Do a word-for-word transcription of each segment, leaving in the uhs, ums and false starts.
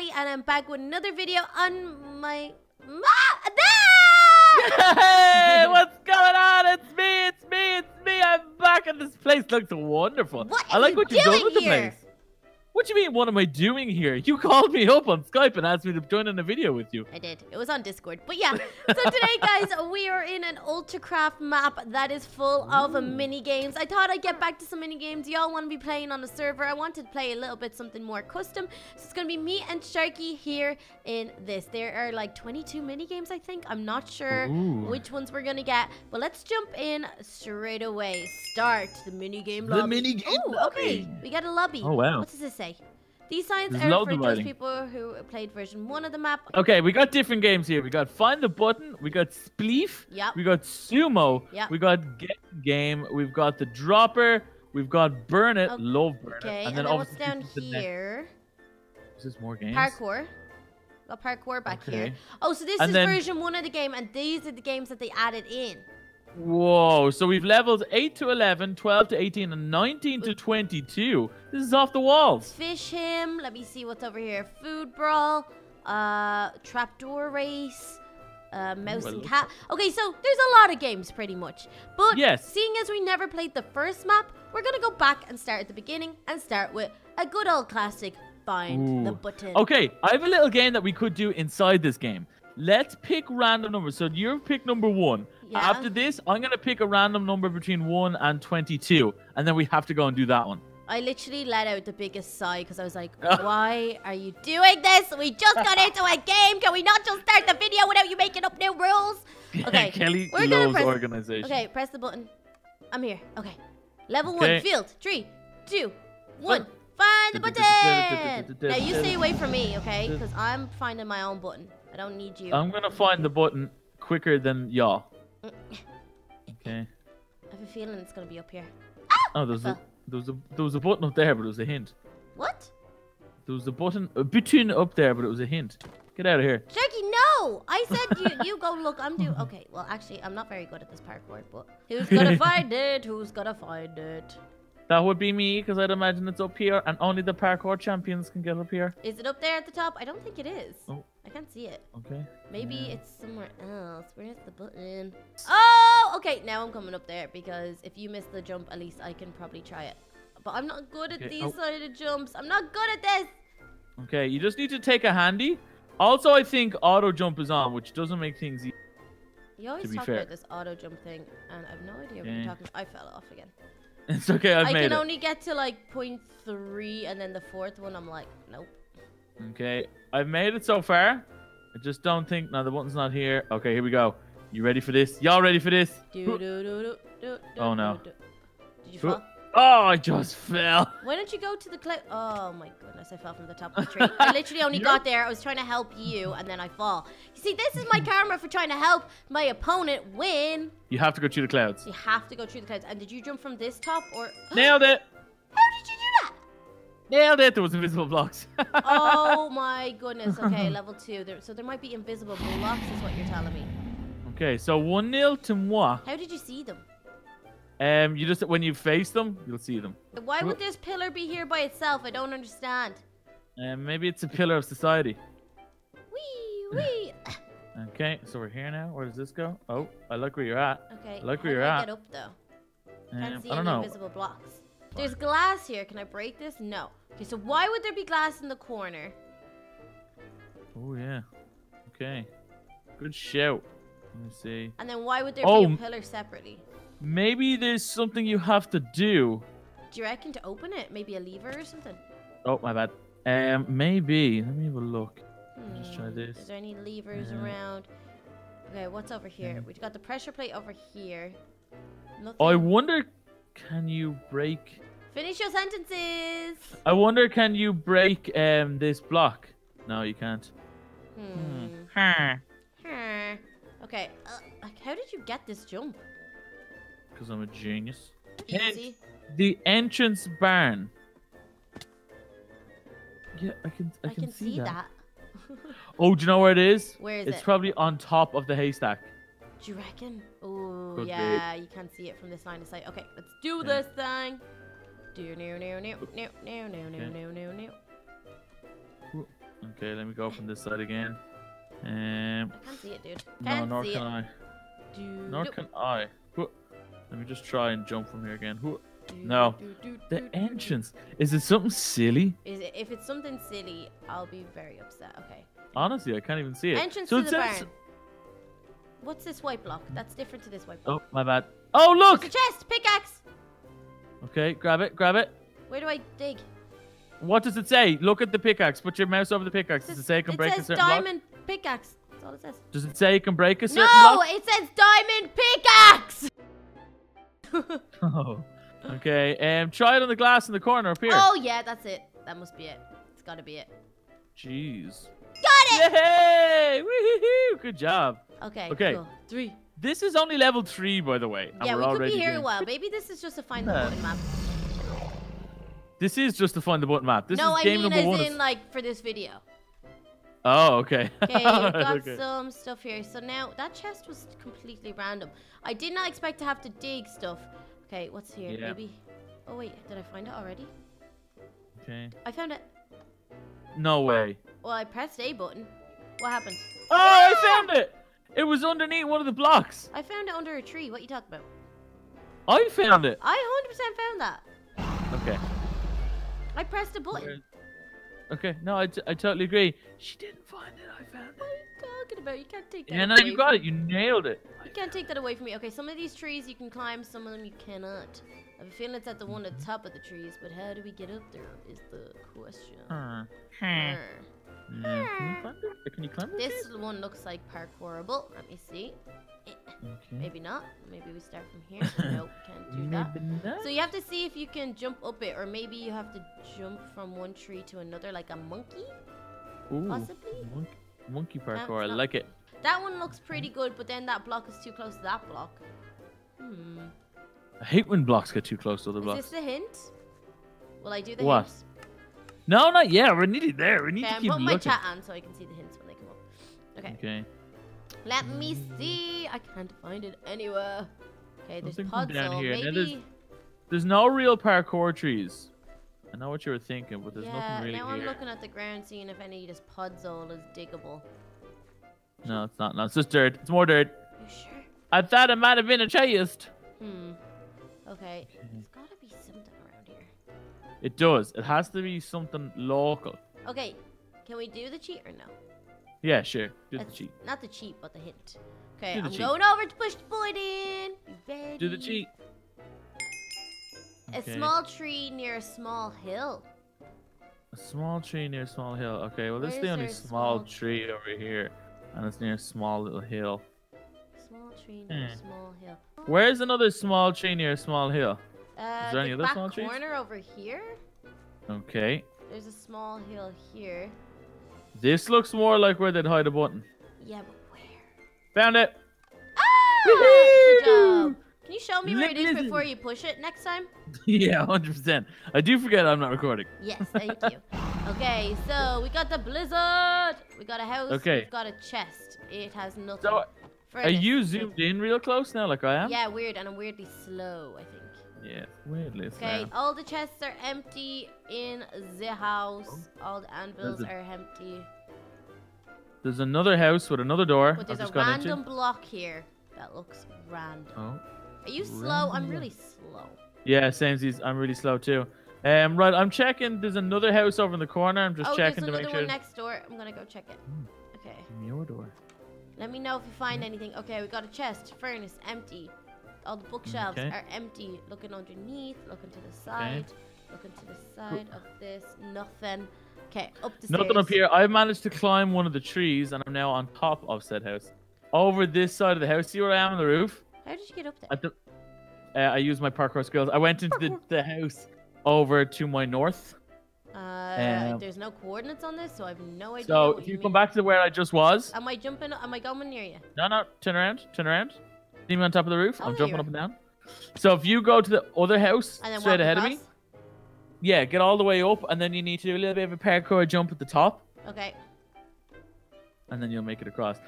Ellie, and I'm back with another video on my... Hey, what's going on? It's me, it's me, it's me. I'm back, and this place looks wonderful. What I like you what you've done with the place. What do you mean, what am I doing here? You called me up on Skype and asked me to join in a video with you. I did. It was on Discord. But yeah, so today, guys, we are in an UltraCraft map that is full of Ooh. mini games. I thought I'd get back to some mini games. Y'all want to be playing on a server. I wanted to play a little bit something more custom. So it's going to be me and Sharky here in this. There are like twenty-two mini games, I think. I'm not sure Ooh. which ones we're going to get. But let's jump in straight away. Start the mini game lobby. The mini game Oh, lobby. okay. We got a lobby. Oh, wow. What does this say? These signs There's are for those people who played version one of the map. Okay, we got different games here. We got Find the Button, we got Spleef, yep. we got Sumo, yep. we got Get Game, we've got The Dropper, we've got Burn It, okay. Love Burn It. Okay, and, and then, then what's down here? Is this more games? Parkour. Got parkour back okay. here. Oh, so this and is then... version one of the game, and these are the games that they added in. Whoa, so we've leveled eight to eleven, twelve to eighteen, and nineteen to twenty-two. This is off the walls. Fish him. Let me see what's over here. Food brawl, uh, trapdoor race, uh, mouse well, and cat. Okay, so there's a lot of games pretty much. But yes. seeing as we never played the first map, we're going to go back and start at the beginning and start with a good old classic, Find Ooh. the Button. Okay, I have a little game that we could do inside this game. Let's pick random numbers. So you've picked number one. Yeah. After this, I'm going to pick a random number between one and twenty-two. And then we have to go and do that one. I literally let out the biggest sigh because I was like, why are you doing this? We just got into a game. Can we not just start the video without you making up new rules? Okay, Kelly We're loves press... organization. Okay, press the button. I'm here. Okay. Level okay. one, field. Three, two, one. What? Find the button. Now, you stay away from me, okay? Because I'm finding my own button. I don't need you. I'm going to find the button quicker than y'all. Okay. I have a feeling it's gonna be up here. Ah! Oh, there's a there's a there was a button up there, but it was a hint. What? There was a button a button up there, but it was a hint. Get out of here, Sharky! No, I said you you go look. I'm doing okay. Well, actually, I'm not very good at this parkour, but who's gonna find it? Who's gonna find it? That would be me, because I'd imagine it's up here, and only the parkour champions can get up here. Is it up there at the top? I don't think it is. Oh. I can't see it. Okay. Maybe yeah. it's somewhere else. Where's the button? Oh, okay. Now I'm coming up there, because if you miss the jump, at least I can probably try it. But I'm not good at okay. these oh. side of jumps. I'm not good at this. Okay, you just need to take a handy. Also, I think auto jump is on, which doesn't make things easy. You always talk fair. about this auto jump thing, and I have no idea okay. what you're talking about. I fell off again. It's okay, I've I made can it. only get to like point three, and then the fourth one, I'm like, nope. Okay, I've made it so far. I just don't think... No, the button's not here. Okay, here we go. You ready for this? Y'all ready for this? Do, do, do, do, do, oh, no. Do, do. Did you fall? Oh, I just fell. Why don't you go to the cliff? Oh, my goodness, I fell from the top of the tree. I literally only got there. I was trying to help you, and then I fall. You see, this is my karma for trying to help my opponent win. You have to go through the clouds. You have to go through the clouds. And did you jump from this top or... Nailed it. How did you do that? Nailed it. There was invisible blocks. Oh, my goodness. Okay, level two. There, so there might be invisible blocks is what you're telling me. Okay, so one nil to moi. How did you see them? Um, you just when you face them, you'll see them. Why would this pillar be here by itself? I don't understand. Um, maybe it's a pillar of society. Wee wee. Okay, so we're here now. Where does this go? Oh, I like where you're at. Okay. I like where How you're do at. I get up though. Um, Can't see I don't any know. Invisible blocks. There's glass here. Can I break this? No. Okay, so why would there be glass in the corner? Oh yeah. Okay. Good shout. Let me see. And then why would there oh. be a pillar separately? Maybe there's something you have to do. Do you reckon to open it? Maybe a lever or something? Oh, my bad. Um, maybe. Let me have a look. Hmm. Let's try this. Is there any levers yeah. around? Okay, what's over here? Yeah. We've got the pressure plate over here. Nothing. I wonder, can you break... Finish your sentences! I wonder, can you break um this block? No, you can't. Hmm. Hmm. Hmm. Okay. Uh, how did you get this jump? Because I'm a genius. Easy. The entrance barn. Yeah, I can I, I can, can see, see that. that. Oh, do you know where it is? Where is it's it? It's probably on top of the haystack. Do you reckon? Oh, yeah, be. you can't see it from this line of sight. Okay, let's do yeah. this thing. Do no no no no no no no no no no. Okay, let me go from this side again. Um, I can't see it, dude. Can't no, nor see can it. I. Dude. Nor nope. can I. Let me just try and jump from here again. No. The entrance. Is it something silly? Is it, if it's something silly, I'll be very upset. Okay. Honestly, I can't even see it. Entrance so to the barn. What's this white block? That's different to this white block. Oh, my bad. Oh, look! It's a chest! Pickaxe! Okay, grab it, grab it. Where do I dig? What does it say? Look at the pickaxe. Put your mouse over the pickaxe. Does it say it can break a certain block? It says diamond pickaxe. That's all it says. Does it say it can break a certain block? No, it says diamond pickaxe! Oh, okay. Um, try it on the glass in the corner up here. Oh, yeah, that's it. That must be it. It's gotta be it. Jeez. Got it! Yay! Woohoo! Good job. Okay, okay. Cool. Three. This is only level three, by the way. Yeah, we could be here a while. Maybe this is just a find the button map. This is just a find the button map. This is game number one. No, I mean as in, like, for this video. Oh, okay. Okay, we've got okay. some stuff here. So now, that chest was completely random. I did not expect to have to dig stuff. Okay, what's here? Yeah. Maybe. Oh, wait. Did I find it already? Okay. I found it. No way. Well, I pressed A button. What happened? Oh, yeah! I found it! It was underneath one of the blocks. I found it under a tree. What are you talking about? I found it. I one hundred percent found that. Okay. I pressed a button. Weird. Okay, no, I, t I totally agree. She didn't find it, I found it. What are you talking about? You can't take that yeah, away. Yeah, no, you got it. You nailed it. You can't take that away from me. Okay, some of these trees you can climb, some of them you cannot. I have a feeling it's at the one at the top of the trees, but how do we get up there is the question. Uh, huh. Uh. Yeah. Can you climb it? Can you climb it? This one looks like parkourable. Let me see. Eh. Okay. Maybe not. Maybe we start from here. Nope, can't do that. Not. So you have to see if you can jump up it, or maybe you have to jump from one tree to another like a monkey. Ooh, possibly. Mon monkey parkour. I like it. That one looks pretty good, but then that block is too close to that block. Hmm. I hate when blocks get too close to the blocks. Is this the hint? Will I do the what? hint? No, not yet. We're nearly there. We need okay, to keep I'm putting looking. my chat on so I can see the hints when they come up. Okay. Okay. Let me see. I can't find it anywhere. Okay, there's pods down here. Maybe... There's, there's no real parkour trees. I know what you were thinking, but there's yeah, nothing really here. Yeah, now I'm looking at the ground, seeing if any of this podzol is diggable. No, it's not. No, it's just dirt. It's more dirt. You sure? I thought it might have been a chest. Hmm. Okay. It's got to be something around here. It does. It has to be something local. Okay. Can we do the cheat or no? Yeah, sure. Do That's the cheat. Not the cheat, but the hint. Okay, the I'm cheat. going over to push the button. Be ready. Do the cheat. A okay. small tree near a small hill. A small tree near a small hill. Okay, well, Where this is the only small, small tree, tree over here. And it's near a small little hill. Small tree near hmm. a small hill. Where's another small tree near a small hill? Uh, is there any other small trees? Corner over here. Okay. There's a small hill here. This looks more like where they'd hide a button. Yeah, but where? Found it! Ah! Good job. Can you show me where it is before you push it next time? Yeah, one hundred percent. I do forget I'm not recording. Yes, thank you. Okay, so we got the blizzard. We got a house. Okay. We've got a chest. It has nothing. So, are you zoomed in real close now like I am? Yeah, weird. And I'm weirdly slow, I think. Yeah, weirdly. Okay, now. all the chests are empty in the house. Oh. All the anvils a... are empty. There's another house with another door. But there's I've a random block here that looks random. Oh. Are you random. slow? I'm really slow. Yeah, same as I'm really slow too. Um, right, I'm checking. There's another house over in the corner. I'm just oh, checking to make sure. Oh, there's another one next door. I'm gonna go check it. Mm. Okay. From your door. Let me know if you find mm. anything. Okay, we got a chest. Furnace empty. All the bookshelves okay. are empty. Looking underneath, looking to the side, okay. looking to the side of this. Nothing. Okay, up the stairs. Nothing up here. I've managed to climb one of the trees, and I'm now on top of said house. Over this side of the house. See where I am on the roof? How did you get up there? I, th uh, I used my parkour skills. I went into the, the house over to my north. Uh, um, there's no coordinates on this, so I have no idea. So if you, you come mean. back to where I just was. Am I jumping? Am I going near you? No, no. Turn around. Turn around. See me on top of the roof. Oh, I'm jumping up and down. So if you go to the other house and then straight ahead across? of me, yeah, get all the way up, and then you need to do a little bit of a parkour jump at the top. Okay. And then you'll make it across,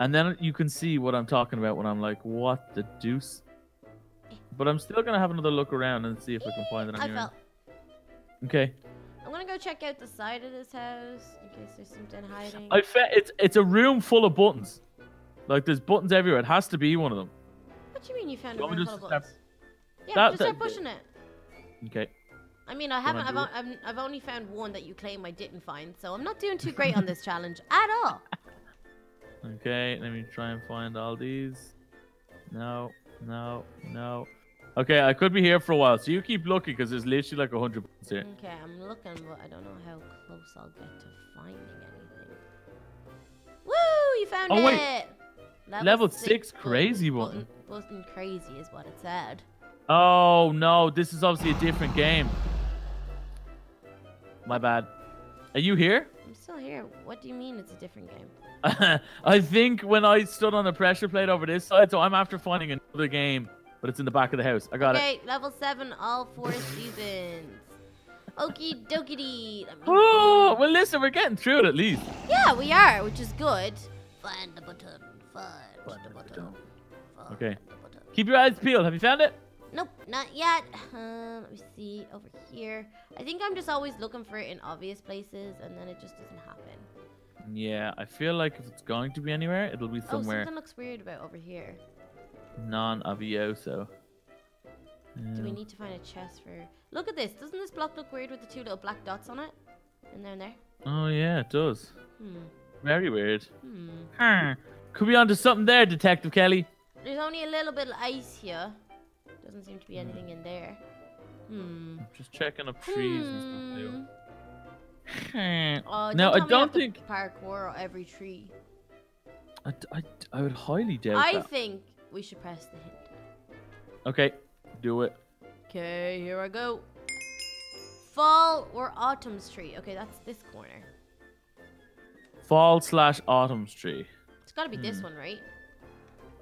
and then you can see what I'm talking about when I'm like, "What the deuce?" But I'm still gonna have another look around and see if I can find it. On I your fell. End. Okay. I'm gonna go go check out the side of this house in case there's something hiding. I fe it's it's a room full of buttons. Like there's buttons everywhere. It has to be one of them. What do you mean you found so a room full of buttons? Yeah, that, just start that, pushing it. Okay. I mean, I haven't. I've, I've I've only found one that you claim I didn't find, so I'm not doing too great on this challenge at all. Okay, let me try and find all these. No, no, no. Okay, I could be here for a while, so you keep looking because there's literally like a hundred buttons here. Okay, I'm looking, but I don't know how close I'll get to finding anything. Woo! You found oh, it. Wait. Level, Level six, six crazy button. Button crazy is what it said. Oh no! This is obviously a different game. My bad. Are you here? I'm still here. What do you mean it's a different game? I think when I stood on a pressure plate over this side, so I'm after finding another game, but it's in the back of the house. I got okay, it. Okay, level seven, all four seasons. Okie dokie. Oh, well, listen, we're getting through it at least. Yeah, we are, which is good. Find the button. Find, Find the button. button. Find okay. The button. Keep your eyes peeled. Have you found it? Nope, not yet. Um, let me see over here. I think I'm just always looking for it in obvious places, and then it just doesn't happen. Yeah, I feel like if it's going to be anywhere, it'll be somewhere. Oh, something looks weird about over here. Non-obvioso. Um, Do we need to find a chest for? Look at this. Doesn't this block look weird with the two little black dots on it? And there and there. Oh yeah, it does. Hmm. Very weird. Hmm. Could be onto something there, Detective Kelly. There's only a little bit of ice here. Doesn't seem to be anything in there. Hmm. Just checking up trees hmm. and stuff. Too. Oh, now I don't think parkour on every tree. I, I, I would highly doubt I that. I think we should press the hint. Okay, do it. Okay, here I go. Fall or autumn's tree. Okay, that's this corner. Fall slash autumn's tree. It's got to be hmm. this one, right?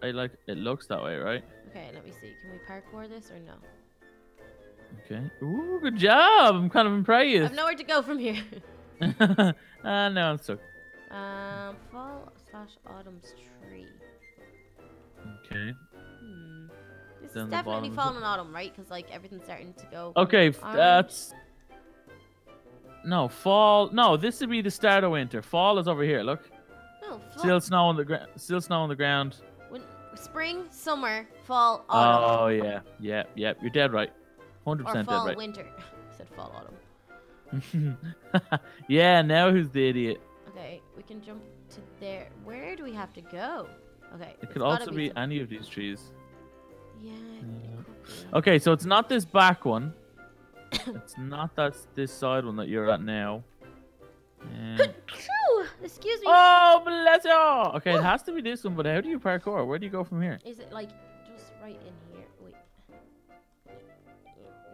I like it looks that way, right? Okay, let me see. Can we parkour this or no? Okay. Ooh, good job. I'm kind of impressed. I've nowhere to go from here. uh, no, I'm stuck. Um, fall slash autumn's tree. Okay. Hmm. This Down is definitely fall and autumn, right? Because like everything's starting to go. Okay, orange. That's. No fall. No, this would be the start of winter. Fall is over here. Look. No. Fall. Still snow on the ground. Still snow on the ground. Spring, summer, fall, autumn. Oh yeah, yeah, yeah. You're dead right. one hundred percent dead right. Or fall, winter. I said fall, autumn. Yeah, now who's the idiot? Okay, we can jump to there. Where do we have to go? Okay. It could also be, be any of these trees. Yeah. Uh, okay, so it's not this back one. It's not that this side one that you're at now. Yeah. Excuse me. Oh, bless you. Okay, what? It has to be this one, but how do you parkour? Where do you go from here? Is it like just right in here? Wait.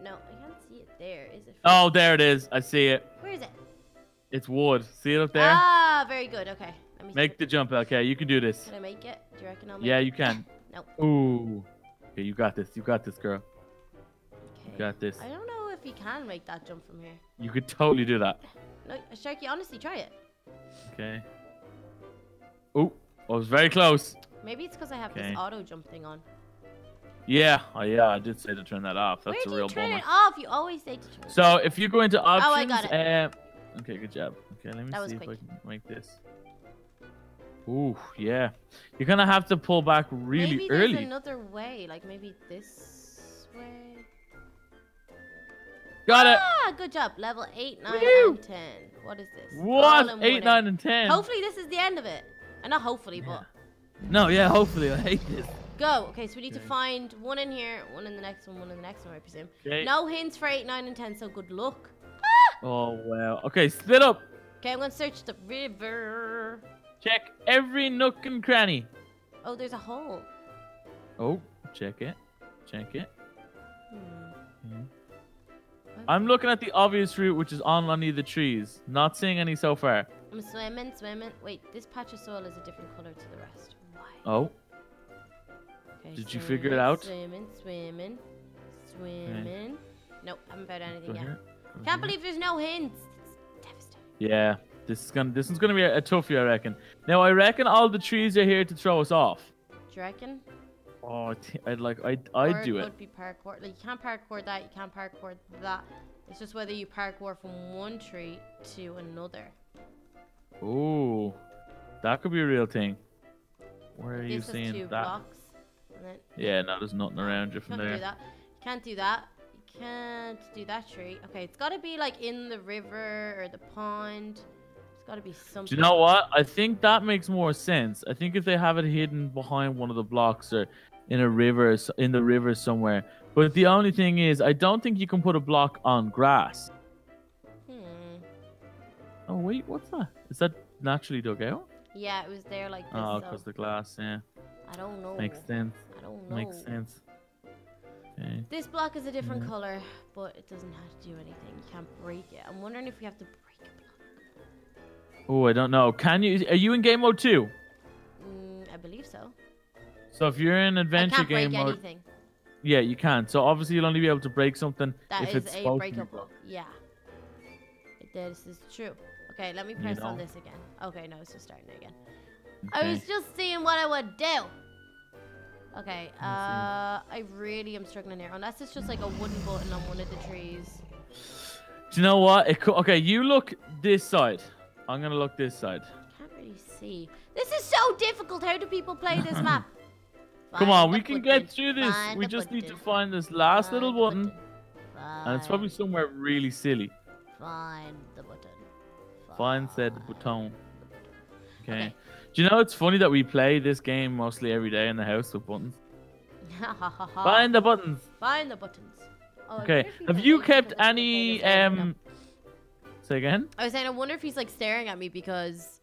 No, I can't see it there. Is it? Oh, there it is. I see it. Where is it? It's wood. See it up there? Ah, very good. Okay. Let me make see. the jump. Okay, you can do this. Can I make it? Do you reckon I'll make yeah, it? Yeah, you can. No. Nope. Ooh. Okay, you got this. You got this, girl. Okay. You got this. I don't know if you can make that jump from here. You could totally do that. No, Sharky, honestly, try it. Okay. Oh, I was very close. Maybe it's because I have okay. this auto jump thing on. Yeah, oh yeah, I did say to turn that off. That's Where a real bummer. Where do you turn it off? You always say to turn it off. So if you go into options, oh, I got it. Uh, okay, good job. Okay, let me that see if I can make this. Ooh, yeah. You're gonna have to pull back really maybe early. Maybe there's another way, like maybe this way. Got ah, it. Ah, good job. Level eight, nine, and ten. What is this? What? Eight, morning. nine, and ten. Hopefully this is the end of it. And not hopefully, yeah. but. No, yeah, hopefully. I hate this. Go. Okay, so we need okay. to find one in here, one in the next one, one in the next one, I presume. Okay. No hints for eight, nine, and ten, so good luck. Ah! Oh, wow. Okay, split up. Okay, I'm going to search the river. Check every nook and cranny. Oh, there's a hole. Oh, check it. Check it. Hmm. Hmm. I'm looking at the obvious route, which is on any of the trees. Not seeing any so far. I'm swimming, swimming. Wait, this patch of soil is a different color to the rest. Why? Oh. Okay, Did swimming, you figure it out? Swimming, swimming, swimming. Okay. Nope, haven't found anything yet. Here. Can't here. believe there's no hints. It's devastating. Yeah, this is gonna this is gonna be a, a toughie, I reckon. Now I reckon all the trees are here to throw us off. Do you reckon? Oh, I'd like, I'd, I'd do it. Or it would be parkour. Like, you can't parkour that, you can't parkour that. It's just whether you parkour from one tree to another. Ooh, that could be a real thing. Where are you seeing that? Two blocks, and then... Yeah, no, there's nothing around you from there. You can't do that. You can't do that tree. Okay, it's got to be like in the river or the pond. It's got to be something. Do you know what? I think that makes more sense. I think if they have it hidden behind one of the blocks or in a river, in the river somewhere. But the only thing is, I don't think you can put a block on grass. Hmm. Oh, wait, what's that? Is that naturally dug out? Yeah, it was there like this. Oh, because the glass, yeah. I don't know. Makes sense. I don't know. Makes sense. Okay. This block is a different yeah. color, but it doesn't have to do anything. You can't break it. I'm wondering if we have to break a block. Oh, I don't know. Can you? Are you in game mode two? Mm, I believe so. So if you're in adventure game mode... I can't break anything. Yeah, you can. So obviously you'll only be able to break something that if it's a breakup block. Yeah, this is true. Okay, let me press on this again. Okay, no, it's just starting again. Okay. I was just seeing what I would do. Okay, uh, I really am struggling here. Unless it's just like a wooden button on one of the trees. Do you know what? It co okay, you look this side. I'm gonna look this side. I can't really see. This is so difficult. How do people play this map? Come find on, we can button. get through this. Find we just button. need to find this last find little button. button. And it's probably somewhere really silly. Find the button. Find, find said button. Okay. okay. Do you know it's funny that we play this game mostly every day in the house with buttons? Find the buttons. Find the buttons. Oh, okay. Have you kept any... um? Say again? I was saying, I wonder if he's like staring at me because...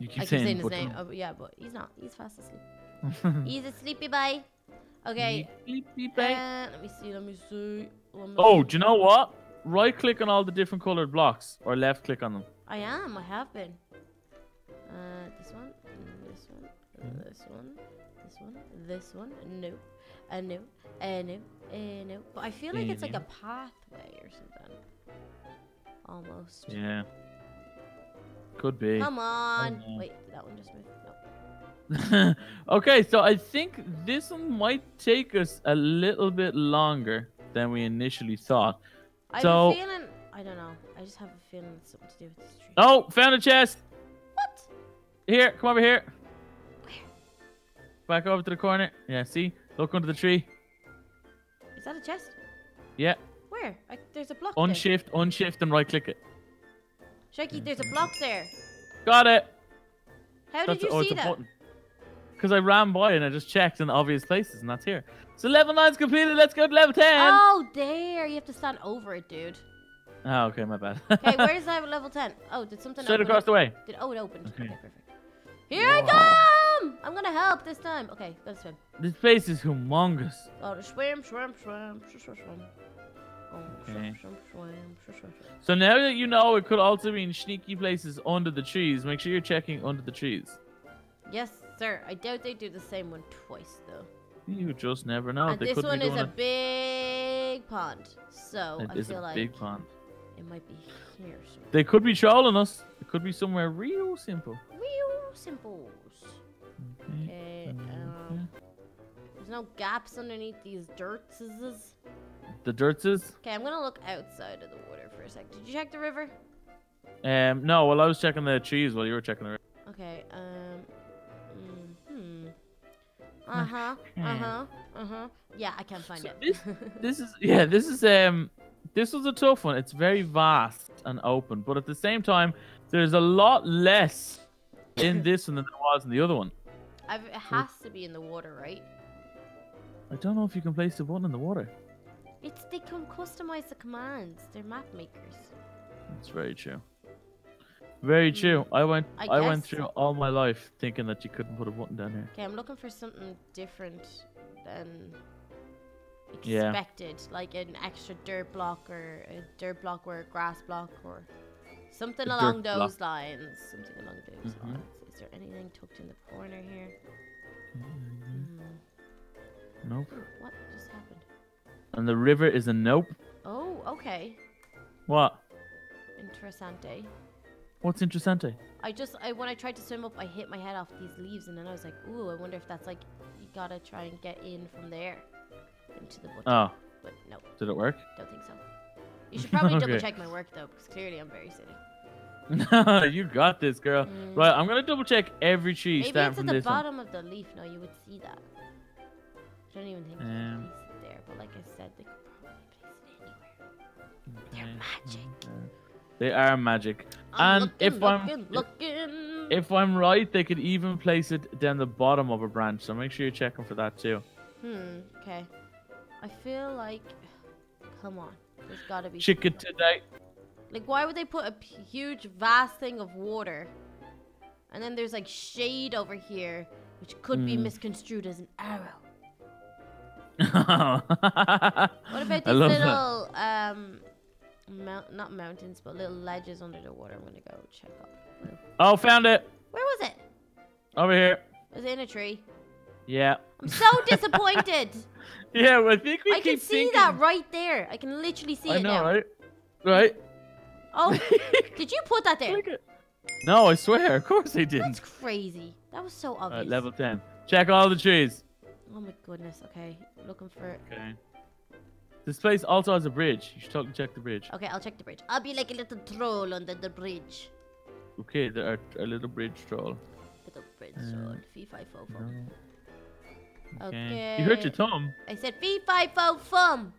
You keep I keep saying, saying his button. name. Oh, yeah, but he's not. He's fast asleep. He's a sleepy boy. Okay. Sleepy boy. Uh, let me see. Let me see. Let me oh, see. Do you know what? Right click on all the different colored blocks, or left click on them. I am. I have been. Uh, this one. This one. Mm. This one. This one. This one. No. Uh, no. Uh, no. Uh, no. But I feel like it's like a pathway or something. Almost. Yeah. Could be. Come on. Oh, no. Wait. That one just moved. No. Okay, so I think this one might take us a little bit longer than we initially thought. I so, have a feeling... I don't know. I just have a feeling it's something to do with this tree. Oh, found a chest! What? Here, come over here. Where? Back over to the corner. Yeah, see? Look under the tree. Is that a chest? Yeah. Where? I, there's a block Unshift, there. unshift, and right-click it. Sharky, there's a block there. Got it! How That's, did you oh, see that? Button. Because I ran by and I just checked in obvious places, and that's here. So level nine's completed. Let's go to level ten. Oh, there. You have to stand over it, dude. Oh, okay. My bad. Okay, where's that level ten? Oh, did something Straight open across up? the way. Did, oh, it opened. Okay, okay perfect. Here Whoa. I come. I'm going to help this time. Okay, go to swim. This place is humongous. Oh, to swim, swim, swim, swim, swim. Oh, okay. Swim, swim, swim, swim. So now that you know it could also be in sneaky places under the trees, make sure you're checking under the trees. Yes. Sir, I doubt they do the same one twice, though. You just never know. And they this one is a, a big pond, so it I is feel a like big pond. It might be here. Somewhere. They could be trolling us. It could be somewhere real simple. Real simple. Okay. okay um, yeah. There's no gaps underneath these dirtses. The dirtses. Okay, I'm gonna look outside of the water for a sec. Did you check the river? Um, no. Well, I was checking the trees while you were checking the river. Okay. Um. Uh huh. Uh huh. Uh huh. Yeah, I can't find so it. This, this is yeah. This is um. This was a tough one. It's very vast and open, but at the same time, there's a lot less in this one than there was in the other one. I've, it has so, to be in the water, right? I don't know if you can place the button in the water. It's they can customize the commands. They're map makers. That's very true. Very true. I went I, I went through all my life thinking that you couldn't put a button down here. Okay, I'm looking for something different than expected. Yeah. Like an extra dirt block or a dirt block or a grass block or something a along those block. lines. Something along those mm-hmm. lines. Is there anything tucked in the corner here? Mm-hmm. Mm. Nope. What just happened? And the river is a nope. Oh, okay. What? Interessante. What's interessante? I just, I when I tried to swim up, I hit my head off these leaves, and then I was like, ooh, I wonder if that's like, you gotta try and get in from there into the water. Oh. But no. Did it work? Don't think so. You should probably okay. double check my work though, because clearly I'm very silly. No, you got this, girl. Mm. Right, I'm gonna double check every tree. Maybe it's at the bottom one. of the leaf. No, you would see that. I don't even think you um, can place it there, but like I said, they could probably place it anywhere. Okay. They're magic. Okay. They are magic. I'm and looking, if looking, I'm looking. If, if I'm right, they could even place it down the bottom of a branch. So make sure you're checking for that too. Hmm. Okay. I feel like, come on, there's gotta be. Chicken today. Like, why would they put a huge, vast thing of water? And then there's, like, shade over here, which could mm. be misconstrued as an arrow. What about these little, that. um, mount not mountains, but little ledges under the water? I'm going to go check out. Oh, found it. Where was it? Over here. Was it in a tree? Yeah. I'm so disappointed. Yeah, well, I think we I keep can see thinking... that right there. I can literally see I it know, now. Right? Right? Oh, did you put that there? No, I swear. Of course I didn't. That's crazy. That was so obvious. Right, level ten. Check all the trees. Oh my goodness. Okay. Looking for... Okay. This place also has a bridge. You should totally check the bridge. Okay, I'll check the bridge. I'll be like a little troll under the bridge. Okay, there are a little bridge troll. Little bridge troll. Fee, fi, fo, fum. Okay. You hurt your thumb. I said fee, fi, fo, fum.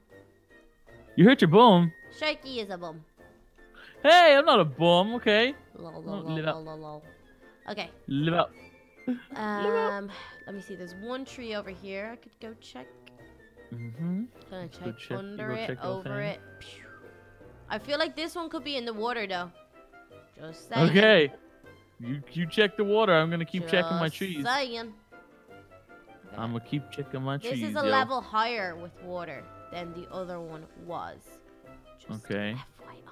You hurt your bum. Sharky is a bum. Hey, I'm not a bum, okay? Lol, lol, lol, lol, lol, lol. Okay. Live up. Um, let me see. There's one tree over here. I could go check. Mm-hmm. Gonna check, go check under it, check over it. Pew. I feel like this one could be in the water, though. Just saying. Okay. You you check the water. I'm gonna keep Just checking my trees. Saying. Okay. I'm gonna keep checking my this trees. This is a yo. level higher with water than the other one was. Just okay. F Y I.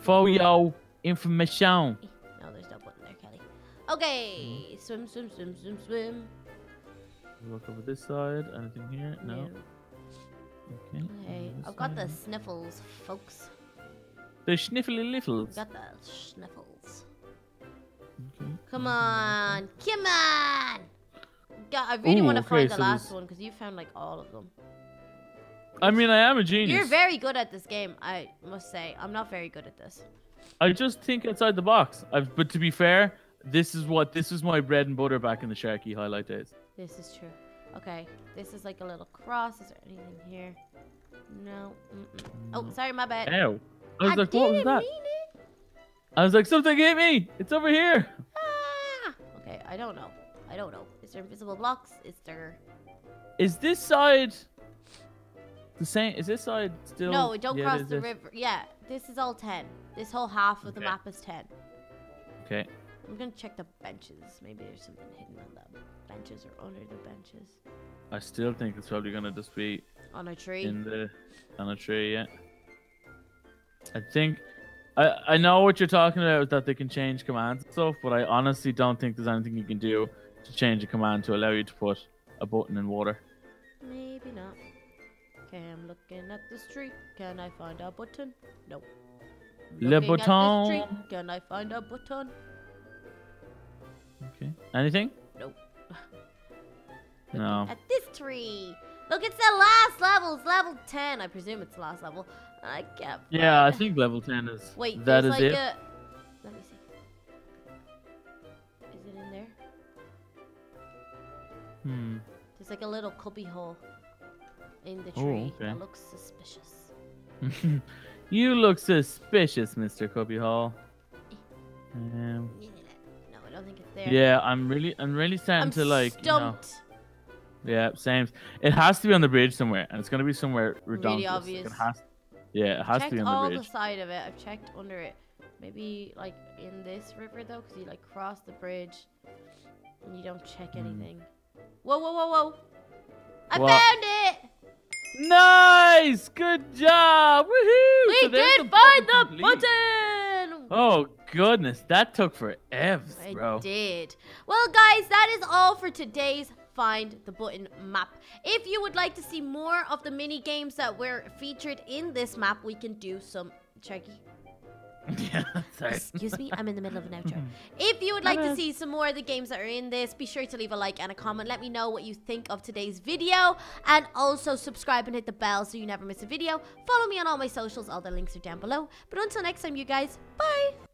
For your information. No, there's no button there, Kelly. Okay, mm. swim, swim, swim, swim, swim. Look over this side. Anything here? No. Okay. okay. I've got side. the sniffles, folks. The sniffly littles. Got the sniffles. Okay. Come on, come on. God, I really Ooh, want to okay, find the so last there's... one because you found like all of them. I mean, I am a genius. You're very good at this game, I must say. I'm not very good at this. I just think outside the box. I've, but to be fair, this is what this is my bread and butter back in the Sharky highlight days. This is true. Okay, this is like a little cross. Is there anything here? No. Mm-mm. Oh, sorry, my bad. Ow! I was I like, what was that? I was like, something hit me. It's over here. Ah! Okay, I don't know. I don't know. Is there invisible blocks? Is there? Is this side? The same is this side still? No, don't yeah, cross the this. river. Yeah, this is all ten. This whole half of okay. the map is ten. Okay. I'm gonna check the benches. Maybe there's something hidden on the benches or under the benches. I still think it's probably gonna just be on a tree. In the on a tree, yeah. I think I I know what you're talking about is that they can change commands and stuff, but I honestly don't think there's anything you can do to change a command to allow you to put a button in water. Maybe not. Okay, I'm looking at this tree. Can I find a button? No. Le bouton. Tree. Can I find a button? Okay. Anything? Nope. No. At this tree. Look, it's the last level. It's level ten. I presume it's the last level. I can't. Yeah, I think level ten is. Wait, that is like it. A... Let me see. Is it in there? Hmm. There's like a little cubby hole. In the tree. Oh, okay. That looks suspicious. You look suspicious, Mister Cubby Hall. Um, no, I don't think it's there. Yeah, I'm really, I'm really starting I'm to like. Stumped. You know, yeah, same. It has to be on the bridge somewhere, and it's gonna be somewhere redundant. Really obvious. Like it has, yeah, it has checked to be on the bridge. All the side of it. I've checked under it. Maybe like in this river though, because you like cross the bridge, and you don't check anything. Mm. Whoa, whoa, whoa, whoa! I what? found it. Nice! Good job! Woohoo! We so did find the button! button! Oh, goodness. That took forever, bro. It did. Well, guys, that is all for today's Find the Button map. If you would like to see more of the mini games that were featured in this map, we can do some... Sharky. Yeah, sorry. Excuse me, I'm in the middle of an outro. If you would like to see some more of the games that are in this, be sure to leave a like and a comment. Let me know what you think of today's video. And also subscribe and hit the bell so you never miss a video. Follow me on all my socials. All the links are down below. But until next time, you guys, bye!